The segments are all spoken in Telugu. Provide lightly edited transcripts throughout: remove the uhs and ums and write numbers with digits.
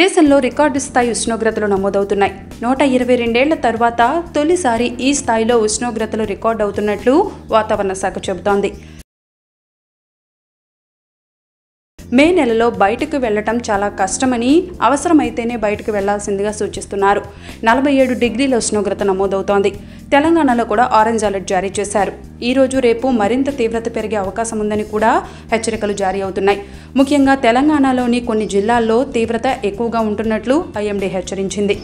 దేశంలో రికార్డు స్థాయి ఉష్ణోగ్రతలు నమోదవుతున్నాయి. 122 ఏళ్ల తర్వాత తొలిసారి ఈ స్థాయిలో ఉష్ణోగ్రతలు రికార్డు అవుతున్నట్లు వాతావరణ శాఖ చెబుతోంది. మే నెలలో బయటకు వెళ్లటం చాలా కష్టమని, అవసరమైతేనే బయటకు వెళ్లాల్సిందిగా సూచిస్తున్నారు. 47 డిగ్రీల ఉష్ణోగ్రత నమోదవుతోంది. తెలంగాణలో కూడా ఆరెంజ్ అలర్ట్ జారీ చేశారు. ఈ రోజు రేపు మరింత తీవ్రత పెరిగే అవకాశం ఉందని కూడా హెచ్చరికలు జారీ అవుతున్నాయి. ముఖ్యంగా తెలంగాణలోని కొన్ని జిల్లాల్లో తీవ్రత ఎక్కువగా ఉంటున్నట్లు ఐఎండీ హెచ్చరించింది.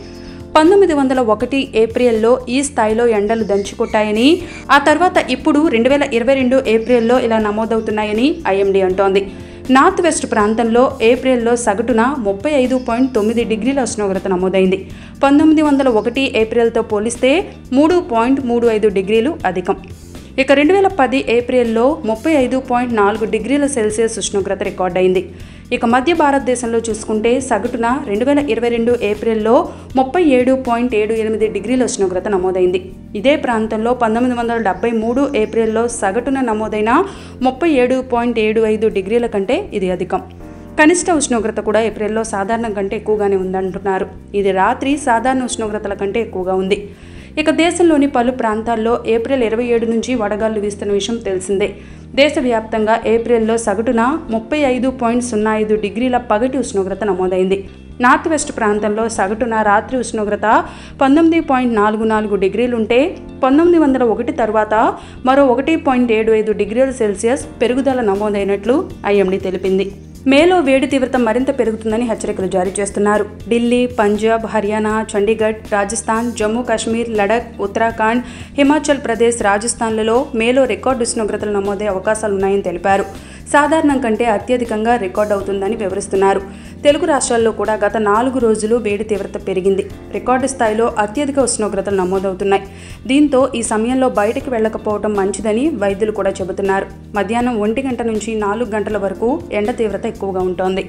1901 ఏప్రిల్లో ఈ స్థాయిలో ఎండలు దంచుకొట్టాయని, ఆ తర్వాత ఇప్పుడు 2022 ఏప్రిల్లో ఇలా నమోదవుతున్నాయని ఐఎండీ అంటోంది. నార్త్ వెస్ట్ ప్రాంతంలో ఏప్రిల్లో సగటున 35.9 డిగ్రీల ఉష్ణోగ్రత నమోదైంది. 1901 ఏప్రిల్తో పోలిస్తే 3.35 డిగ్రీలు అధికం. ఇక 2010 ఏప్రిల్లో 35.4 డిగ్రీల సెల్సియస్ ఉష్ణోగ్రత రికార్డ్ అయింది. ఇక మధ్య భారతదేశంలో చూసుకుంటే సగటున 2022 ఏప్రిల్లో 37.78 డిగ్రీల ఉష్ణోగ్రత నమోదైంది. ఇదే ప్రాంతంలో 1973 ఏప్రిల్లో సగటున నమోదైన 37.75 డిగ్రీల కంటే ఇది అధికం. కనిష్ట ఉష్ణోగ్రత కూడా ఏప్రిల్లో సాధారణం కంటే ఎక్కువగానే ఉందంటున్నారు. ఇది రాత్రి సాధారణ ఉష్ణోగ్రతల కంటే ఎక్కువగా ఉంది. ఇక దేశంలోని పలు ప్రాంతాల్లో ఏప్రిల్ 27 నుంచి వడగాళ్లు వీస్తున్న విషయం తెలిసిందే. దేశవ్యాప్తంగా ఏప్రిల్లో సగటున 35.05 డిగ్రీల పగటి ఉష్ణోగ్రత నమోదైంది. నార్త్ వెస్ట్ ప్రాంతంలో సగటున రాత్రి ఉష్ణోగ్రత 19.44 డిగ్రీలుంటే 1901 తర్వాత మరో 1.75 డిగ్రీల సెల్సియస్ పెరుగుదల నమోదైనట్లు ఐఎండీ తెలిపింది. మేలో వేడి తీవ్రత మరింత పెరుగుతుందని హెచ్చరికలు జారీ చేస్తున్నారు. ఢిల్లీ, పంజాబ్, హర్యానా, చండీగఢ్, రాజస్థాన్, జమ్మూ కాశ్మీర్, లడఖ్, ఉత్తరాఖండ్, హిమాచల్ ప్రదేశ్, రాజస్థాన్లలో మేలో రికార్డు ఉష్ణోగ్రతలు నమోదే అవకాశాలున్నాయని తెలిపారు. సాధారణం కంటే అత్యధికంగా రికార్డు అవుతుందని వివరిస్తున్నారు. తెలుగు రాష్ట్రాల్లో కూడా గత 4 రోజులు వేడి తీవ్రత పెరిగింది. రికార్డు స్థాయిలో అత్యధిక ఉష్ణోగ్రతలు నమోదవుతున్నాయి. దీంతో ఈ సమయంలో బయటకు వెళ్లకపోవడం మంచిదని వైద్యులు కూడా చెబుతున్నారు. మధ్యాహ్నం 1 గంట నుంచి 4 గంటల వరకు ఎండ తీవ్రత ఎక్కువగా ఉంటుంది.